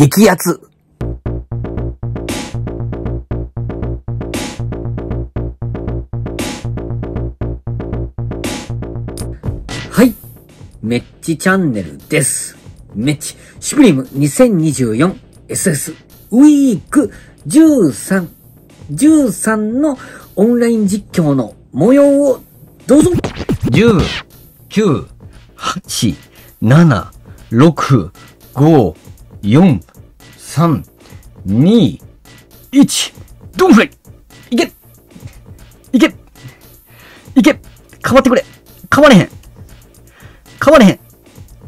激アツ。はい。メッチチャンネルです。メッチ、シュプリーム 2024SS ウィーク13、13のオンライン実況の模様をどうぞ !10、9、8、7、6、5、4、3、2、1、ドンフライいけいけいけかまってくれかまれへんかまれへん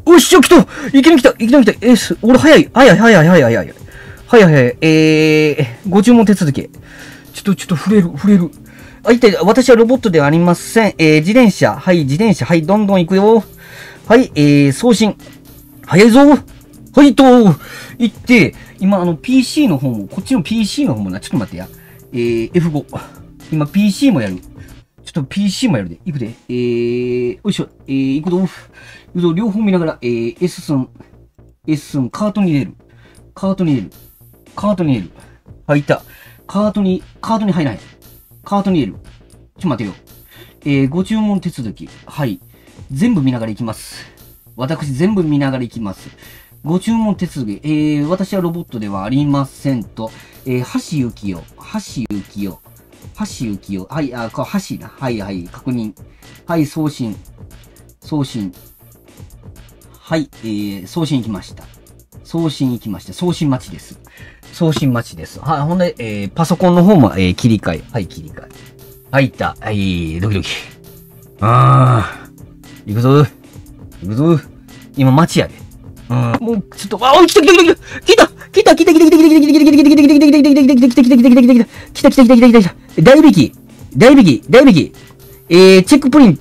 おっしゃ、来たいきなり来たいきなり来た俺早い早い早い早い早い早い早いご注文手続き。ちょっと触れる。あ、いったい、私はロボットではありません。自転車。はい、どんどん行くよ。はい、送信。早いぞはい、行って、今、PC の方も、こっちの PC の方もな、ちょっと待ってや。F5。今、PC もやる。ちょっと PC もやるで。行くで。よいしょ。行くぞ。行くぞ。両方見ながら、S寸、カートに入れる。はい、いた。カートに入らない。カートに入れる。ちょ、待てよ。ご注文手続き。はい。全部見ながら行きます。私、全部見ながら行きます。ご注文手続き。私はロボットではありませんと。橋幸夫。はい、あ、これ橋な。はい、確認。はい、送信。はい、送信行きました。送信待ちです。はい、ほんで、パソコンの方も、切り替え。はい、いった。はい、ドキドキ。行くぞ。今、待ちやで。もう、ちょっと、あ、来た。代引き。チェックポイン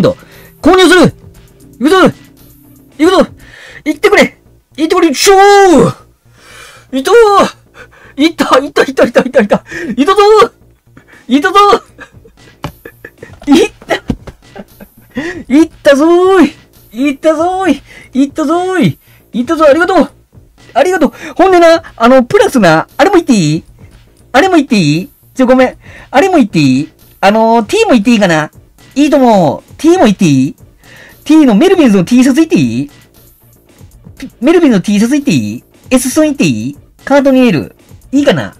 ト。購入する。行くぞ。行ってくれ。しょー。いったぞーい。ありがとう。ほんでな、プラスな、あれも言っていいちょ、ごめん。あれも言っていいT も言っていいかないいと思う。T も言っていい ?T のメルビンズの T シャツ言っていいメルビンズの T シャツ言っていい ?S 寸言っていいカートに入れる。いいかな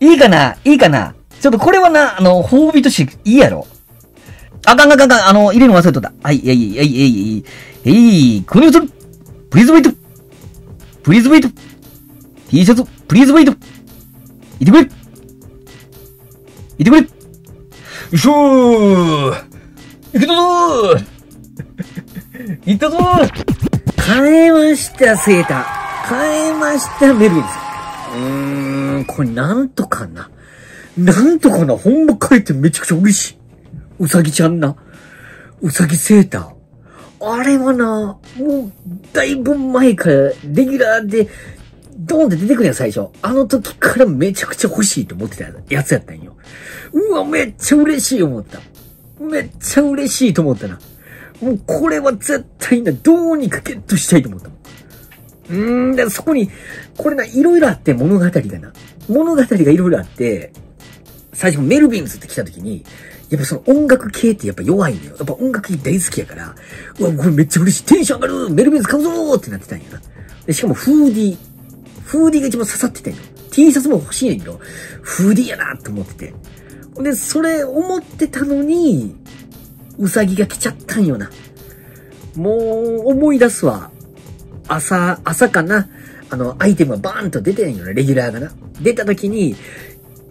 いいかなちょっとこれはな、褒美としていいやろ。あかん。入れるの忘れとった。はい、これを取る。プリーズウェイト T シャツ、プリーズウェイトいてくれよいしょー行ったぞー買えました、セーター。買えました、メルビンズ。これなんとかな。ほんま買えてめちゃくちゃ嬉しい。うさぎちゃんな。うさぎセーター。あれはな、もう、だいぶ前から、レギュラーで、ドーンって出てくるやん、最初。あの時からめちゃくちゃ欲しいと思ってたやつやったんよ。うわ、めっちゃ嬉しい思った。な。もう、これは絶対な、どうにかゲットしたいと思ったもん。だからそこに、これな、いろいろあって、物語がいろいろあって、最初メルビンズって来た時に、やっぱその音楽系ってやっぱ弱いんだよ。やっぱ音楽系大好きやから、うわ、これめっちゃ嬉しい。テンション上がるメルビンズ買うぞーってなってたんやな。で、しかもフーディーが一番刺さってたんよ。T シャツも欲しいんやけど、フーディーやなーって思ってて。で、それ思ってたのに、うさぎが来ちゃったんよな。もう、思い出すわ。朝かな。アイテムがバーンと出てんよな、レギュラーがな。出た時に、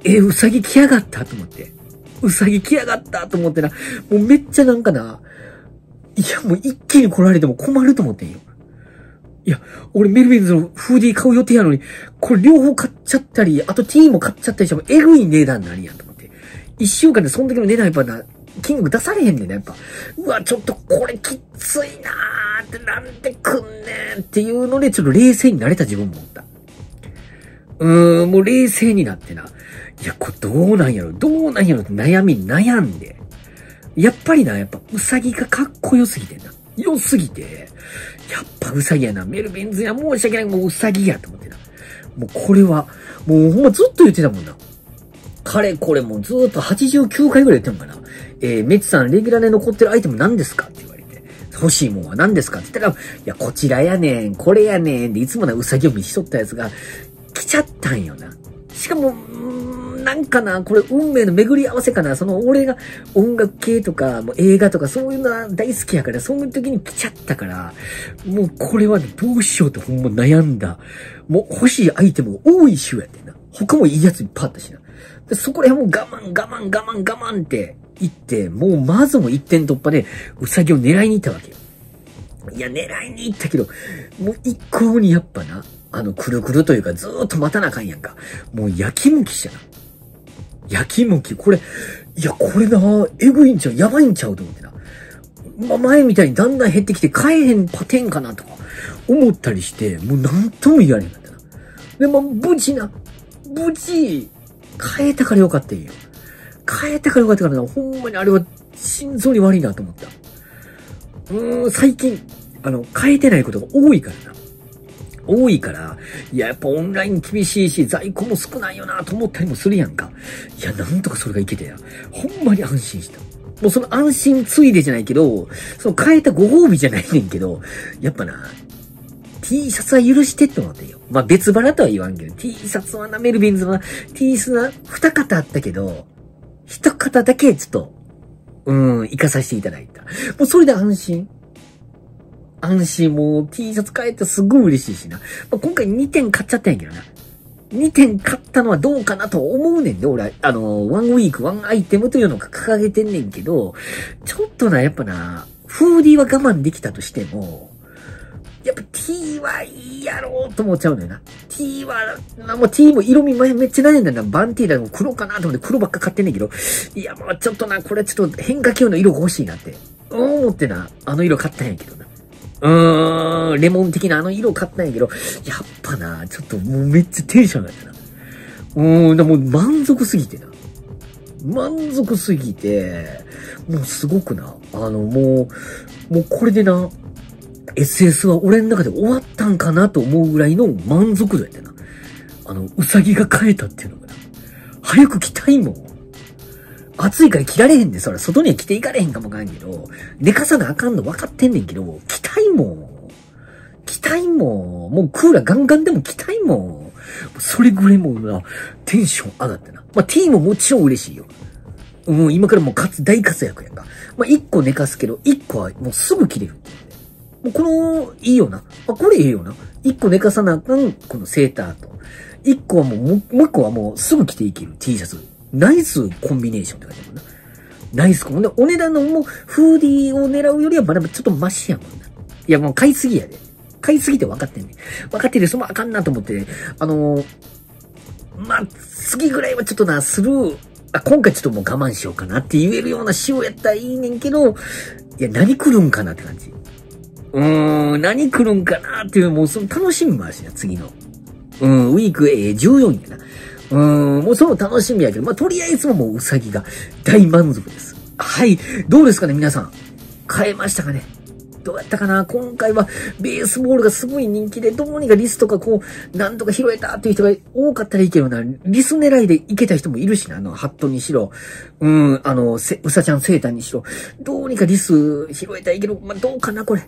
うさぎ来やがったと思って。な。もうめっちゃなんかな。いや、もう一気に来られても困ると思ってんよ。いや、俺メルビンズのフーディー買う予定やのに、これ両方買っちゃったり、あと T も買っちゃったりしても、えぐい値段になるやんと思って。一週間でその時の値段やっぱな、金額出されへんねんな、やっぱ。うわ、ちょっとこれきついなーって、なんでくんねんっていうので、ちょっと冷静になれた自分も思った。もう冷静になってな。いや、これどうなんやろって悩んで。やっぱりな、うさぎがかっこよすぎてんな。良すぎて。やっぱウサギやな。メルビンズや。申し訳ない。もうウサギやと思ってな。もうこれは、もうほんまずっと言ってたもんな。かれこれもうずっと89回ぐらい言ってんのかな。メッツさん、レギュラーで残ってるアイテム何ですかって言われて。欲しいもんは何ですかって言ったら、いや、こちらやねん、これやねんで、いつもなウサギを見しとったやつが、来ちゃったんよな。しかも、なんかな、これ運命の巡り合わせかな。その俺が音楽系とか、もう映画とかそういうのは大好きやから、そういう時に来ちゃったから、もうこれはね、どうしようってほんま悩んだ。もう欲しいアイテムが多い週やってんな。他もいいやついっぱいあったしな。でそこら辺も我慢って言って、もうまずも1点突破でウサギを狙いに行ったわけよ。いや、狙いに行ったけど、もう一向にやっぱな、くるくるというかずーっと待たなあかんやんか。もうやきもきしちゃな。やきもき、これ、いや、これな、えぐいんちゃう、やばいんちゃうと思ってな。ま、前みたいにだんだん減ってきて、買えへんパテンかなとか、思ったりして、もうなんとも言われへんかったな。で、まあ、無事、変えたからよかったんよ。変えたからよかったからな、ほんまにあれは、心臓に悪いなと思った。最近、変えてないことが多いからな。いや、やっぱオンライン厳しいし、在庫も少ないよなと思ったりもするやんか。いや、なんとかそれがいけてや。ほんまに安心した。もうその安心ついでじゃないけど、その変えたご褒美じゃないねんけど、やっぱな、T シャツは許してって思ってんよ。まあ、別腹とは言わんけど、T シャツはな、メルビンズはな、T シャツは二型あったけど、一型だけちょっと、行かさせていただいた。もうそれで安心。もう T シャツ買えてすごい嬉しいしな。まあ、今回2点買っちゃったんやけどな。2点買ったのはどうかなと思うねんで、俺は、ワンウィーク、ワンアイテムというのが掲げてんねんけど、ちょっとな、やっぱな、フーディーは我慢できたとしても、やっぱ T はいいやろうと思っちゃうのよな。T は、まあ、もう T も色味めっちゃ悩んだんだ。バンティーだの黒かなと思って黒ばっか買ってんねんけど、いや、まあちょっとな、これちょっと変化球の色が欲しいなって、思ってな、色買ったんやけどな。レモン的な色買ったんやけど、やっぱな、ちょっともうめっちゃテンション上がったな。でも満足すぎてな。もうすごくな、もうこれでな、SS は俺の中で終わったんかなと思うぐらいの満足度やったな。うさぎが変えたっていうのがな。早く着たいもん。暑いから着られへんで、そら、外には着ていかれへんかもわかんけど、寝かさなあかんの分かってんねんけど、着たいもん。もうクーラーガンガンでも着たいもん。それぐらいもうな、テンション上がったな。まあ、T ももちろん嬉しいよ。もう今からもう大活躍やんか。まあ、1個寝かすけど、1個はもうすぐ着れる。もうこの、いいよな。あ、これいいよな。1個寝かさなあかん、このセーターと。1個はもう1個はもうすぐ着ていける T シャツ。ナイスコンビネーションって書いてあるもんな。ナイスコンビネーション。お値段のもう、フーディーを狙うよりはまだちょっとマシやもんな。いや、もう買いすぎやで。買いすぎて分かってんねん。分かってる人もあかんなと思って、まあ、次ぐらいはちょっとな、今回ちょっともう我慢しようかなって言えるような仕様やったらいいねんけど、いや、何来るんかなって感じ。何来るんかなっていう、もうその楽しみもあるしな、次の。ウィーク14やな。もうその楽しみやけど、まあ、とりあえずもうウサギが大満足です。はい。どうですかね、皆さん。変えましたかね？どうやったかな？今回はベースボールがすごい人気で、どうにかリスとかなんとか拾えたっていう人が多かったらいいけどな、リス狙いでいけた人もいるしな、ハットにしろ、うさちゃんセーターにしろ、どうにかリス拾えたらいいけど、まあ、どうかな、これ。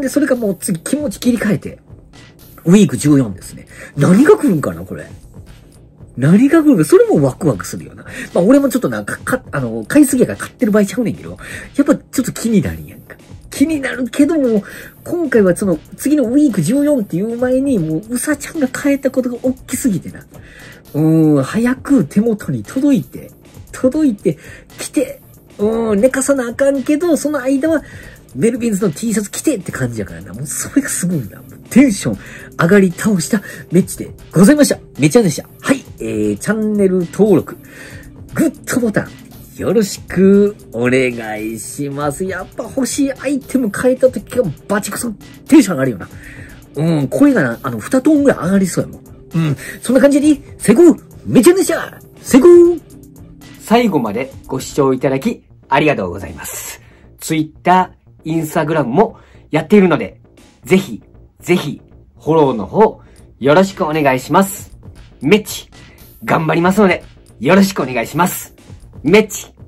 で、それかもう次気持ち切り替えて、ウィーク14ですね。何が来るんかな、これ。それもワクワクするよな。まあ、俺もちょっとなんか、買いすぎやから買ってる場合ちゃうねんけど、やっぱちょっと気になるやんか。気になるけども、今回はその、次のウィーク14っていう前に、もう、うさちゃんが変えたことが大きすぎてな。早く手元に届いて、来て、寝かさなあかんけど、その間は、メルビンズの T シャツ着てって感じやからな。もうそれがすごいな。テンション上がり倒したメッチでございました。めちゃでした。はい。チャンネル登録、グッドボタン、よろしくお願いします。やっぱ欲しいアイテム変えた時がバチクソテンション上がるよな。声がな、2トーンぐらい上がりそうやもん。そんな感じで、成功！めちゃでした！成功！最後までご視聴いただき、ありがとうございます。Twitter、Instagram もやっているので、ぜひ、ぜひ、フォローの方、よろしくお願いします。メッチ、頑張りますので、よろしくお願いします。メッチ。